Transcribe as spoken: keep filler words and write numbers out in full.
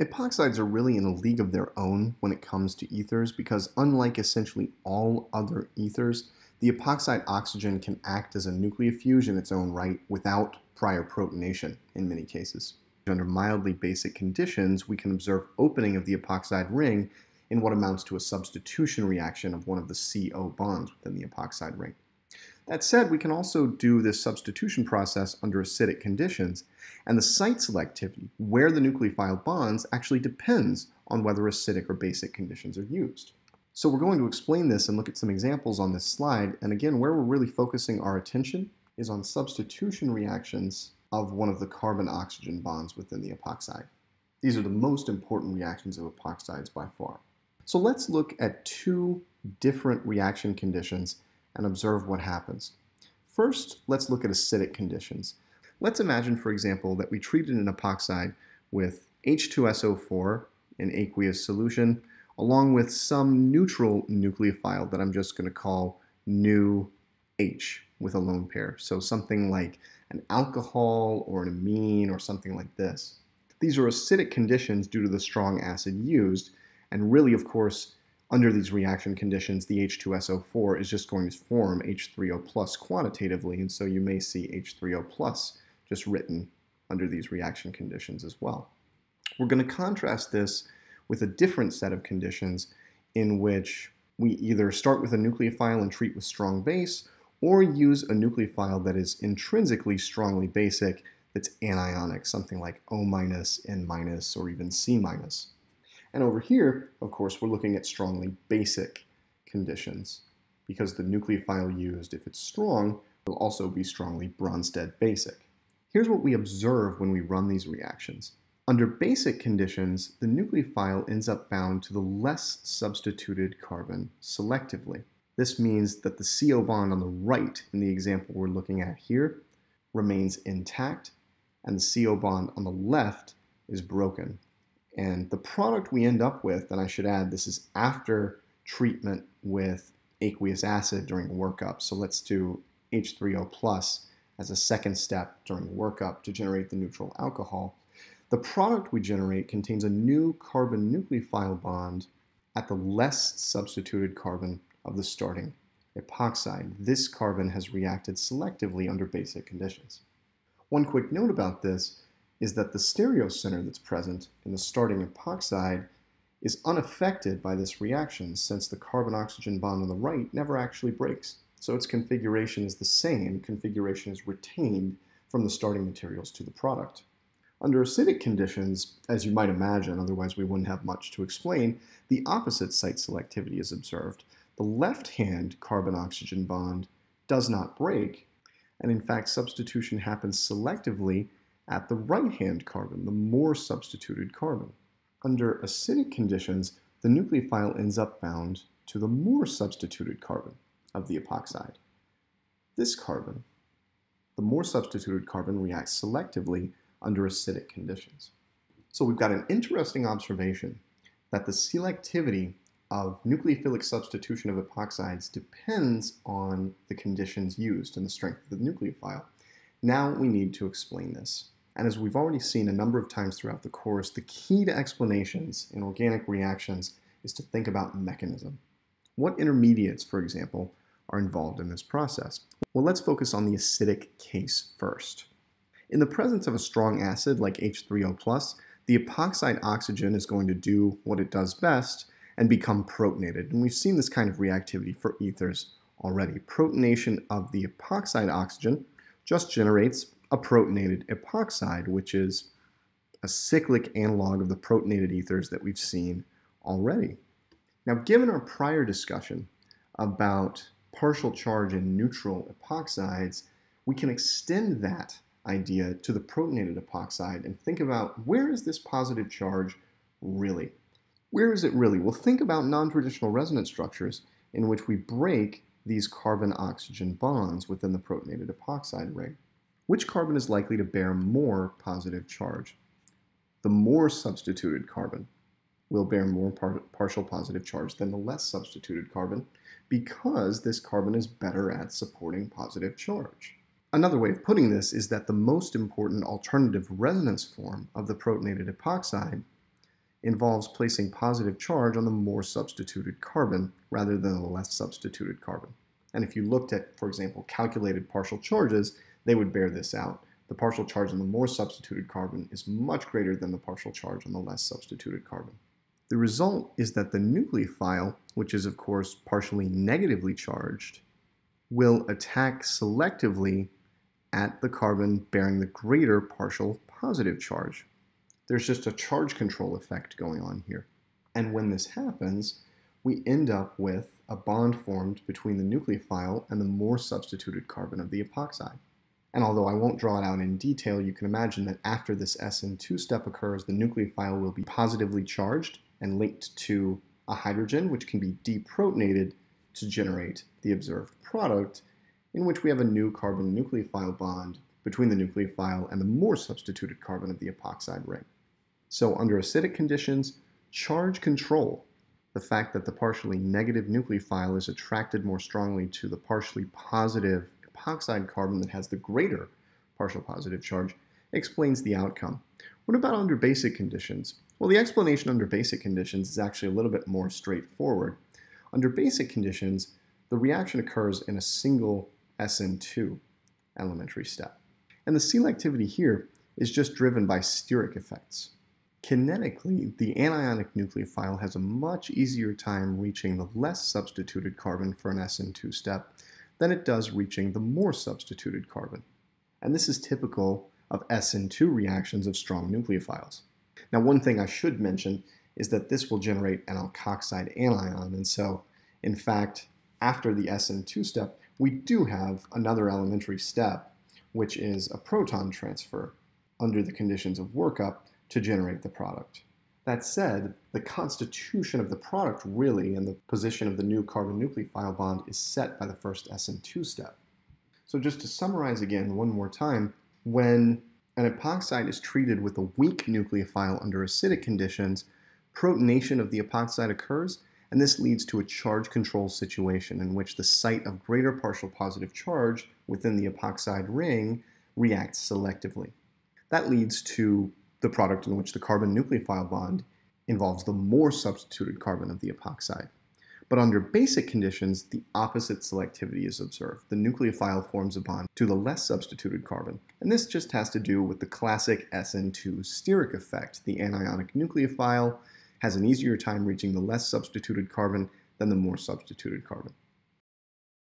Epoxides are really in a league of their own when it comes to ethers because, unlike essentially all other ethers, the epoxide oxygen can act as a nucleofuge in its own right without prior protonation in many cases. Under mildly basic conditions, we can observe opening of the epoxide ring in what amounts to a substitution reaction of one of the C O bonds within the epoxide ring. That said, we can also do this substitution process under acidic conditions, and the site selectivity, where the nucleophile bonds, actually depends on whether acidic or basic conditions are used. So we're going to explain this and look at some examples on this slide, and again, where we're really focusing our attention is on substitution reactions of one of the carbon-oxygen bonds within the epoxide. These are the most important reactions of epoxides by far. So let's look at two different reaction conditions and observe what happens. First, let's look at acidic conditions. Let's imagine, for example, that we treated an epoxide with H two S O four in aqueous solution, along with some neutral nucleophile that I'm just going to call nu H with a lone pair. So something like an alcohol or an amine or something like this. These are acidic conditions due to the strong acid used, and really, of course, under these reaction conditions, the H two S O four is just going to form H three O plus quantitatively, and so you may see H three O plus just written under these reaction conditions as well. We're going to contrast this with a different set of conditions in which we either start with a nucleophile and treat with strong base, or use a nucleophile that is intrinsically strongly basic that's anionic, something like O minus, N minus, or even C minus. And over here, of course, we're looking at strongly basic conditions because the nucleophile used, if it's strong, will also be strongly Bronsted basic. Here's what we observe when we run these reactions. Under basic conditions, the nucleophile ends up bound to the less substituted carbon selectively. This means that the C O bond on the right in the example we're looking at here remains intact, and the C O bond on the left is broken. And the product we end up with, and I should add, this is after treatment with aqueous acid during workup. So let's do H three O plus as a second step during workup to generate the neutral alcohol. The product we generate contains a new carbon nucleophile bond at the less substituted carbon of the starting epoxide. This carbon has reacted selectively under basic conditions. One quick note about this is that the stereocenter that's present in the starting epoxide is unaffected by this reaction since the carbon-oxygen bond on the right never actually breaks. So its configuration is the same. Configuration is retained from the starting materials to the product. Under acidic conditions, as you might imagine, otherwise we wouldn't have much to explain, the opposite site selectivity is observed. The left-hand carbon-oxygen bond does not break, and in fact substitution happens selectively at the right-hand carbon, the more substituted carbon. Under acidic conditions, the nucleophile ends up bound to the more substituted carbon of the epoxide. This carbon, the more substituted carbon, reacts selectively under acidic conditions. So we've got an interesting observation that the selectivity of nucleophilic substitution of epoxides depends on the conditions used and the strength of the nucleophile. Now we need to explain this. And as we've already seen a number of times throughout the course, the key to explanations in organic reactions is to think about mechanism. What intermediates, for example, are involved in this process? Well, let's focus on the acidic case first. In the presence of a strong acid like H three O plus, the epoxide oxygen is going to do what it does best and become protonated. And we've seen this kind of reactivity for ethers already. Protonation of the epoxide oxygen just generates a protonated epoxide, which is a cyclic analog of the protonated ethers that we've seen already. Now, given our prior discussion about partial charge and neutral epoxides, we can extend that idea to the protonated epoxide and think about, where is this positive charge really? Where is it really? Well, think about non-traditional resonance structures in which we break these carbon-oxygen bonds within the protonated epoxide ring. Which carbon is likely to bear more positive charge? The more substituted carbon will bear more par partial positive charge than the less substituted carbon because this carbon is better at supporting positive charge. Another way of putting this is that the most important alternative resonance form of the protonated epoxide involves placing positive charge on the more substituted carbon rather than the less substituted carbon. And if you looked at, for example, calculated partial charges, they would bear this out. The partial charge on the more substituted carbon is much greater than the partial charge on the less substituted carbon. The result is that the nucleophile, which is of course partially negatively charged, will attack selectively at the carbon bearing the greater partial positive charge. There's just a charge control effect going on here. And when this happens, we end up with a bond formed between the nucleophile and the more substituted carbon of the epoxide. And although I won't draw it out in detail, you can imagine that after this S N two step occurs, the nucleophile will be positively charged and linked to a hydrogen, which can be deprotonated to generate the observed product, in which we have a new carbon nucleophile bond between the nucleophile and the more substituted carbon of the epoxide ring. So under acidic conditions, charge control, the fact that the partially negative nucleophile is attracted more strongly to the partially positive epoxide carbon that has the greater partial positive charge, explains the outcome. What about under basic conditions? Well, the explanation under basic conditions is actually a little bit more straightforward. Under basic conditions, the reaction occurs in a single S N two elementary step. And the selectivity here is just driven by steric effects. Kinetically, the anionic nucleophile has a much easier time reaching the less substituted carbon for an S N two step than it does reaching the more substituted carbon. And this is typical of S N two reactions of strong nucleophiles. Now, one thing I should mention is that this will generate an alkoxide anion, and so, in fact, after the S N two step, we do have another elementary step, which is a proton transfer under the conditions of workup to generate the product. That said, the constitution of the product really and the position of the new carbon nucleophile bond is set by the first S N two step. So just to summarize again one more time, when an epoxide is treated with a weak nucleophile under acidic conditions, protonation of the epoxide occurs, and this leads to a charge control situation in which the site of greater partial positive charge within the epoxide ring reacts selectively. That leads to the product in which the carbon nucleophile bond involves the more substituted carbon of the epoxide. But under basic conditions, the opposite selectivity is observed. The nucleophile forms a bond to the less substituted carbon. And this just has to do with the classic S N two steric effect. The anionic nucleophile has an easier time reaching the less substituted carbon than the more substituted carbon.